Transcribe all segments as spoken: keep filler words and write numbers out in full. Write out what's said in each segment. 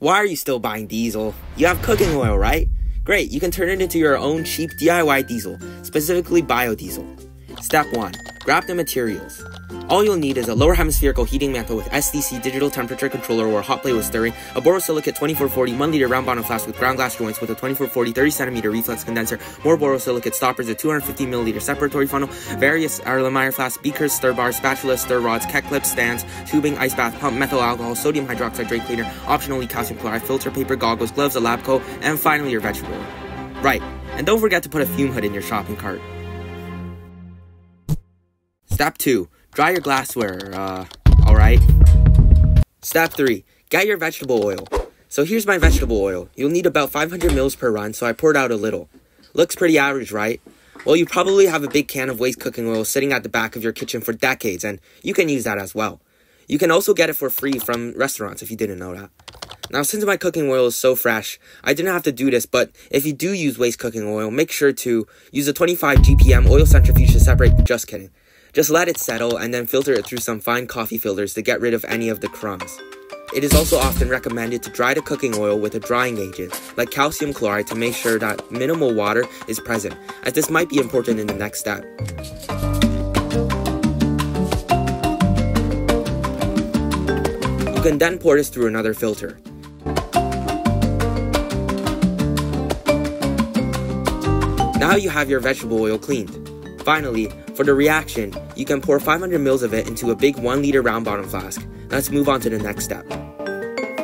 Why are you still buying diesel? You have cooking oil, right? Great, you can turn it into your own cheap D I Y diesel, specifically biodiesel. Step one. Grab the materials. All you'll need is a lower hemispherical heating mantle with S D C digital temperature controller or hot plate with stirring, a borosilicate twenty-four forty one liter round bottom flask with ground glass joints with a twenty-four forty thirty centimeter reflex condenser, more borosilicate stoppers, a two hundred fifty milliliter separatory funnel, various Erlenmeyer flasks, beakers, stir bars, spatulas, stir rods, keg clips, stands, tubing, ice bath, pump, methyl alcohol, sodium hydroxide drain cleaner, optionally calcium chloride, filter paper, goggles, gloves, a lab coat, and finally your vegetable. Right, and don't forget to put a fume hood in your shopping cart. Step two. Dry your glassware, uh, alright? Step three. Get your vegetable oil. So here's my vegetable oil. You'll need about five hundred mils per run, so I poured out a little. Looks pretty average, right? Well, you probably have a big can of waste cooking oil sitting at the back of your kitchen for decades, and you can use that as well. You can also get it for free from restaurants if you didn't know that. Now, since my cooking oil is so fresh, I didn't have to do this, but if you do use waste cooking oil, make sure to use a twenty-five G P M oil centrifuge to separate. Just kidding. Just let it settle and then filter it through some fine coffee filters to get rid of any of the crumbs. It is also often recommended to dry the cooking oil with a drying agent, like calcium chloride, to make sure that minimal water is present, as this might be important in the next step. You can then pour this through another filter. Now you have your vegetable oil cleaned. Finally, for the reaction, you can pour five hundred mils of it into a big one liter round bottom flask. Let's move on to the next step.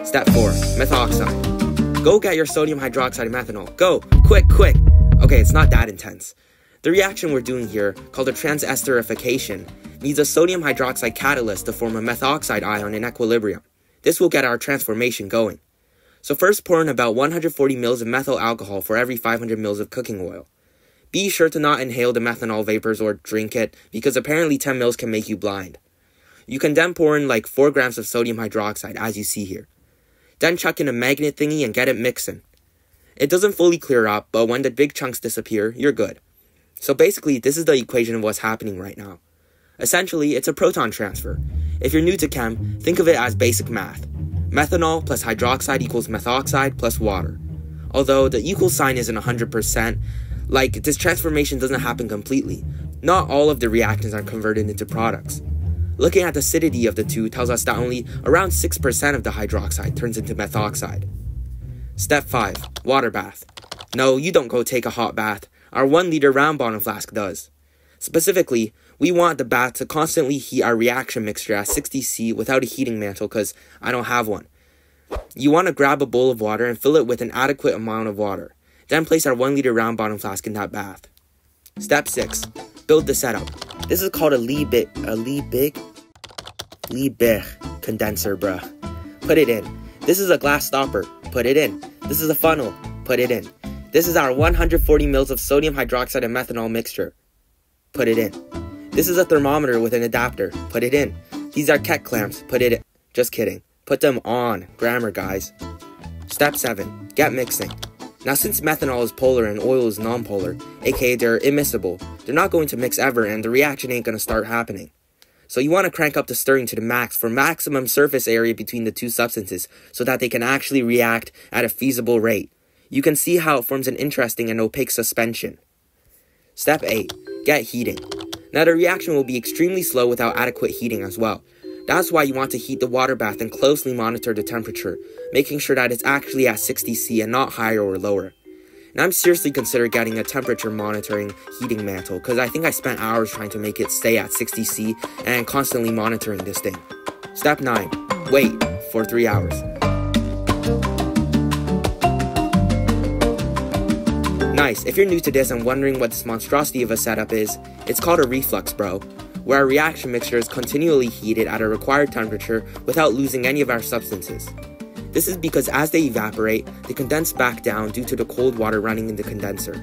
Step four. Methoxide. Go get your sodium hydroxide and methanol. Go! Quick, quick! Okay, it's not that intense. The reaction we're doing here, called a transesterification, needs a sodium hydroxide catalyst to form a methoxide ion in equilibrium. This will get our transformation going. So first pour in about one hundred forty mils of methyl alcohol for every five hundred mils of cooking oil. Be sure to not inhale the methanol vapors or drink it, because apparently ten mils can make you blind. You can then pour in like four grams of sodium hydroxide, as you see here. Then chuck in a magnet thingy and get it mixing. It doesn't fully clear up, but when the big chunks disappear, you're good. So basically, this is the equation of what's happening right now. Essentially, it's a proton transfer. If you're new to chem, think of it as basic math. Methanol plus hydroxide equals methoxide plus water. Although, the equal sign isn't one hundred percent, like, this transformation doesn't happen completely. Not all of the reactants are converted into products. Looking at the acidity of the two tells us that only around six percent of the hydroxide turns into methoxide. Step five. Water bath. No, you don't go take a hot bath. Our one liter round bottom flask does. Specifically, we want the bath to constantly heat our reaction mixture at sixty C without a heating mantle, because I don't have one. You want to grab a bowl of water and fill it with an adequate amount of water. Then place our one liter round bottom flask in that bath. Step six. Build the setup. This is called a Liebig, a Liebig, Liebig condenser, bruh. Put it in. This is a glass stopper. Put it in. This is a funnel. Put it in. This is our one hundred forty mils of sodium hydroxide and methanol mixture. Put it in. This is a thermometer with an adapter. Put it in. These are keg clamps. Put it in. Just kidding. Put them on. Grammar, guys. Step seven. Get mixing. Now, since methanol is polar and oil is nonpolar, aka they're immiscible, they're not going to mix ever and the reaction ain't going to start happening. So you want to crank up the stirring to the max for maximum surface area between the two substances so that they can actually react at a feasible rate. You can see how it forms an interesting and opaque suspension. Step eight. Get heating. Now, the reaction will be extremely slow without adequate heating as well. That's why you want to heat the water bath and closely monitor the temperature, making sure that it's actually at sixty C and not higher or lower. And I'm seriously considering getting a temperature monitoring heating mantle, because I think I spent hours trying to make it stay at sixty C and constantly monitoring this thing. Step nine. Wait for three hours. Nice, if you're new to this and wondering what this monstrosity of a setup is, it's called a reflux, bro. Where our reaction mixture is continually heated at a required temperature without losing any of our substances. This is because as they evaporate, they condense back down due to the cold water running in the condenser.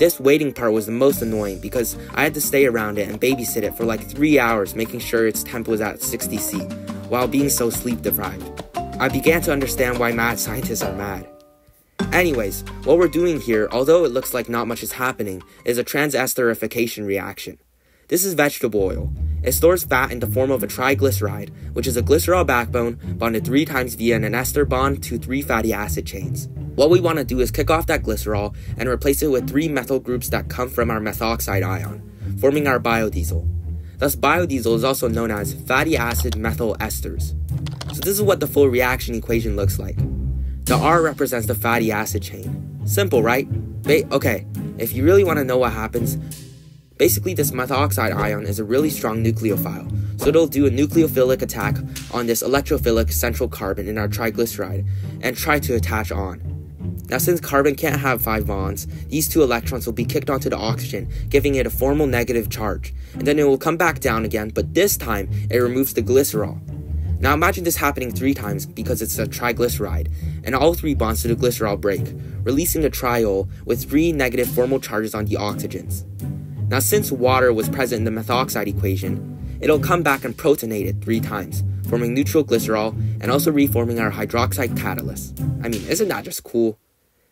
This waiting part was the most annoying because I had to stay around it and babysit it for like three hours, making sure its temp was at sixty C, while being so sleep deprived. I began to understand why mad scientists are mad. Anyways, what we're doing here, although it looks like not much is happening, is a transesterification reaction. This is vegetable oil. It stores fat in the form of a triglyceride, which is a glycerol backbone bonded three times via an ester bond to three fatty acid chains. What we want to do is kick off that glycerol and replace it with three methyl groups that come from our methoxide ion, forming our biodiesel. Thus, biodiesel is also known as fatty acid methyl esters. So this is what the full reaction equation looks like. The R represents the fatty acid chain. Simple, right? Ba- okay, if you really want to know what happens, basically, this methoxide ion is a really strong nucleophile, so it'll do a nucleophilic attack on this electrophilic central carbon in our triglyceride and try to attach on. Now, since carbon can't have five bonds, these two electrons will be kicked onto the oxygen, giving it a formal negative charge, and then it will come back down again, but this time, it removes the glycerol. Now, imagine this happening three times because it's a triglyceride, and all three bonds to the glycerol break, releasing a triol with three negative formal charges on the oxygens. Now, since water was present in the methoxide equation, it'll come back and protonate it three times, forming neutral glycerol and also reforming our hydroxide catalyst. I mean, isn't that just cool?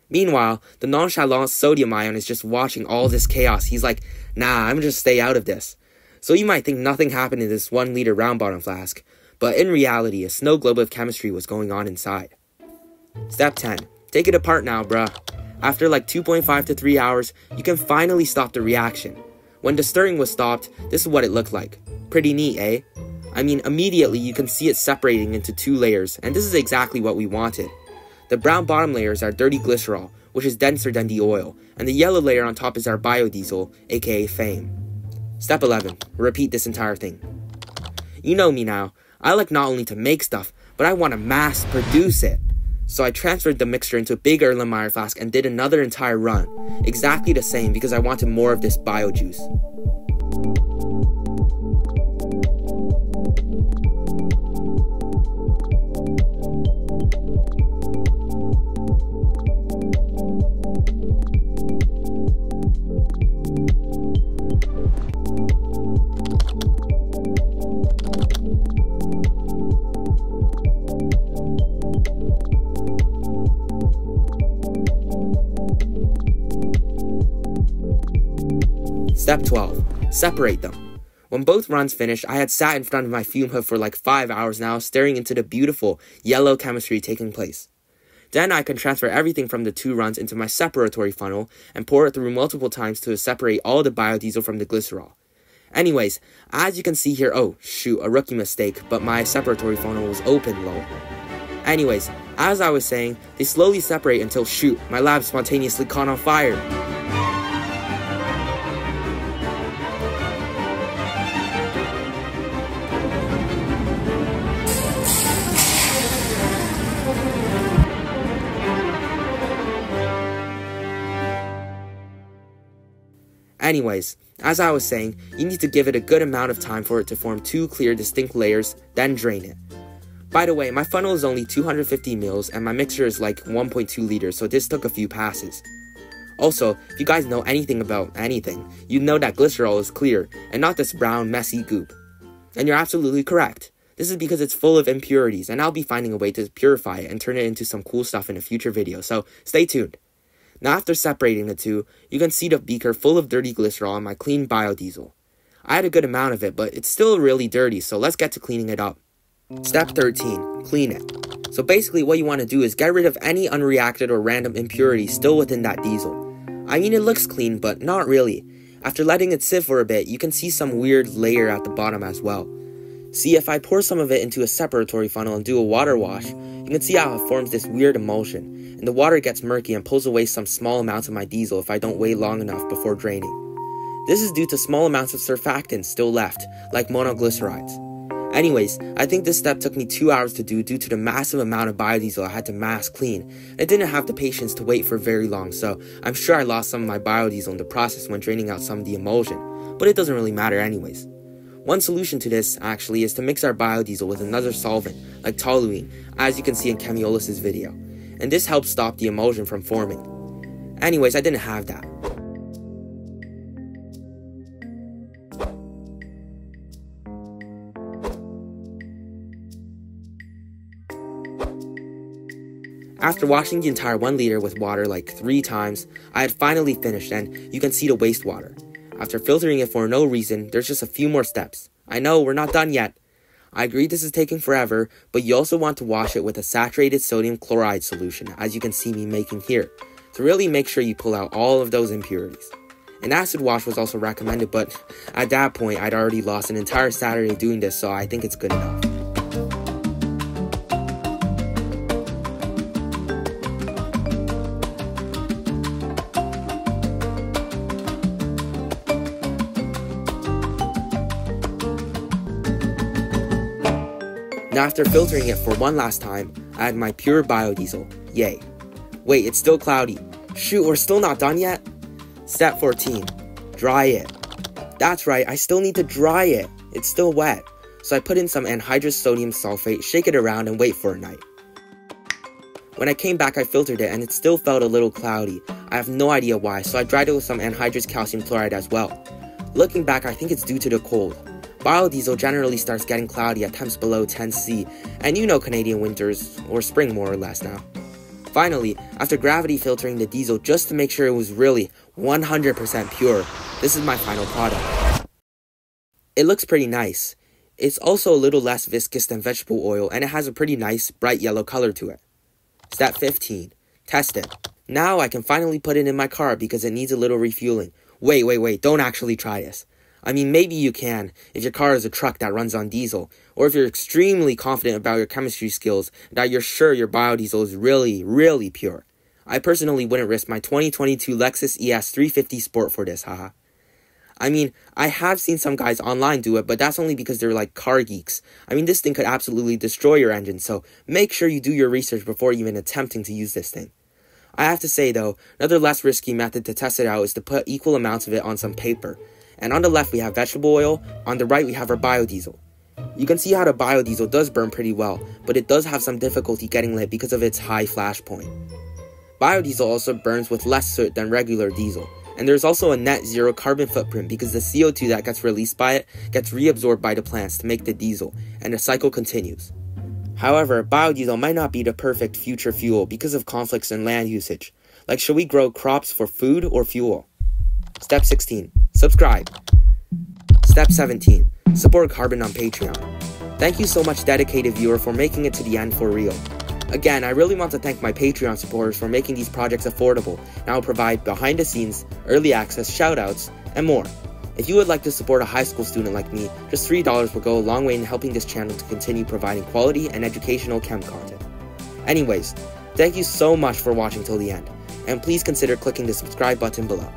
Meanwhile, the nonchalant sodium ion is just watching all this chaos. He's like, nah, I'm just stay out of this. So you might think nothing happened in this one liter round bottom flask, but in reality, a snow globe of chemistry was going on inside. Step ten. Take it apart now, bruh. After like two point five to three hours, you can finally stop the reaction. When the stirring was stopped, this is what it looked like. Pretty neat, eh? I mean, immediately you can see it separating into two layers, and this is exactly what we wanted. The brown bottom layers are dirty glycerol, which is denser than the oil, and the yellow layer on top is our biodiesel, aka fame. Step eleven. Repeat this entire thing. You know me now. I like not only to make stuff, but I want to mass produce it. So I transferred the mixture into a big Erlenmeyer flask and did another entire run, exactly the same because I wanted more of this bio juice. Step twelve. Separate them. When both runs finished, I had sat in front of my fume hood for like five hours now, staring into the beautiful yellow chemistry taking place. Then I can transfer everything from the two runs into my separatory funnel and pour it through multiple times to separate all the biodiesel from the glycerol. Anyways, as you can see here, oh shoot, a rookie mistake, but my separatory funnel was open, lol. Anyways, as I was saying, they slowly separate until shoot, my lab spontaneously caught on fire. Anyways, as I was saying, you need to give it a good amount of time for it to form two clear distinct layers, then drain it. By the way, my funnel is only two hundred fifty milliliters and my mixture is like one point two liters, so this took a few passes. Also, if you guys know anything about anything, you know that glycerol is clear and not this brown messy goop. And you're absolutely correct. This is because it's full of impurities and I'll be finding a way to purify it and turn it into some cool stuff in a future video, so stay tuned. Now after separating the two, you can see the beaker full of dirty glycerol and my clean biodiesel. I had a good amount of it, but it's still really dirty, so let's get to cleaning it up. Step thirteen. Clean it. So basically what you want to do is get rid of any unreacted or random impurity still within that diesel. I mean, it looks clean, but not really. After letting it sit for a bit, you can see some weird layer at the bottom as well. See, if I pour some of it into a separatory funnel and do a water wash, you can see how it forms this weird emulsion, and the water gets murky and pulls away some small amounts of my diesel if I don't wait long enough before draining. This is due to small amounts of surfactants still left, like monoglycerides. Anyways, I think this step took me two hours to do due to the massive amount of biodiesel I had to mass clean, and I didn't have the patience to wait for very long, so I'm sure I lost some of my biodiesel in the process when draining out some of the emulsion, but it doesn't really matter anyways. One solution to this, actually, is to mix our biodiesel with another solvent, like toluene, as you can see in Chemiolis's video, and this helps stop the emulsion from forming. Anyways, I didn't have that. After washing the entire one liter with water like three times, I had finally finished and you can see the wastewater. After filtering it for no reason, there's just a few more steps. I know, we're not done yet. I agree this is taking forever, but you also want to wash it with a saturated sodium chloride solution, as you can see me making here, to really make sure you pull out all of those impurities. An acid wash was also recommended, but at that point, I'd already lost an entire Saturday doing this, so I think it's good enough. Now after filtering it for one last time, I add my pure biodiesel, yay. Wait, it's still cloudy. Shoot, we're still not done yet? Step fourteen, dry it. That's right, I still need to dry it. It's still wet. So I put in some anhydrous sodium sulfate, shake it around, and wait for a night. When I came back, I filtered it, and it still felt a little cloudy. I have no idea why, so I dried it with some anhydrous calcium chloride as well. Looking back, I think it's due to the cold. Biodiesel generally starts getting cloudy at temps below ten C, and you know Canadian winters, or spring more or less now. Finally, after gravity filtering the diesel just to make sure it was really one hundred percent pure, this is my final product. It looks pretty nice. It's also a little less viscous than vegetable oil, and it has a pretty nice, bright yellow color to it. Step fifteen. Test it. Now I can finally put it in my car because it needs a little refueling. Wait, wait, wait, don't actually try this. I mean, maybe you can, if your car is a truck that runs on diesel, or if you're extremely confident about your chemistry skills, that you're sure your biodiesel is really, really pure. I personally wouldn't risk my twenty twenty-two Lexus E S three fifty Sport for this, haha. I mean, I have seen some guys online do it, but that's only because they're like car geeks. I mean, this thing could absolutely destroy your engine, so make sure you do your research before even attempting to use this thing. I have to say though, another less risky method to test it out is to put equal amounts of it on some paper. And on the left we have vegetable oil, on the right we have our biodiesel. You can see how the biodiesel does burn pretty well, but it does have some difficulty getting lit because of its high flash point. Biodiesel also burns with less soot than regular diesel, and there's also a net zero carbon footprint because the C O two that gets released by it gets reabsorbed by the plants to make the diesel, and the cycle continues. However, biodiesel might not be the perfect future fuel because of conflicts in land usage, like should we grow crops for food or fuel? Step sixteen. Subscribe. Step seventeen. Support Carbon on Patreon. Thank you so much, dedicated viewer, for making it to the end for real. Again, I really want to thank my Patreon supporters for making these projects affordable, and I'll provide behind the scenes, early access, shoutouts, and more. If you would like to support a high school student like me, just three dollars will go a long way in helping this channel to continue providing quality and educational chem content. Anyways, thank you so much for watching till the end, and please consider clicking the subscribe button below.